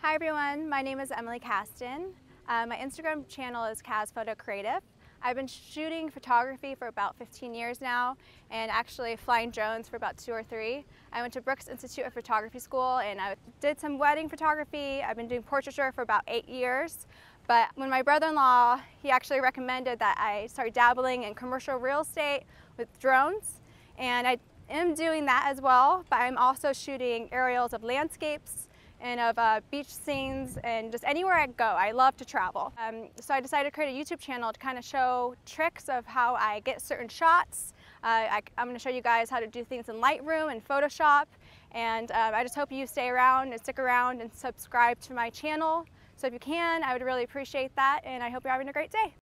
Hi everyone, my name is Emily Kaszton. My Instagram channel is Kasz Photo Creative. I've been shooting photography for about 15 years now, and actually flying drones for about 2 or 3. I went to Brooks Institute of Photography School and I did some wedding photography. I've been doing portraiture for about 8 years. But when my brother-in-law, he actually recommended that I start dabbling in commercial real estate with drones. And I am doing that as well, but I'm also shooting aerials of landscapes and of beach scenes and just anywhere I go. I love to travel. So I decided to create a YouTube channel to kind of show tricks of how I get certain shots. I'm going to show you guys how to do things in Lightroom and Photoshop. And I just hope you stay around and stick around and subscribe to my channel. So if you can, I would really appreciate that. And I hope you're having a great day.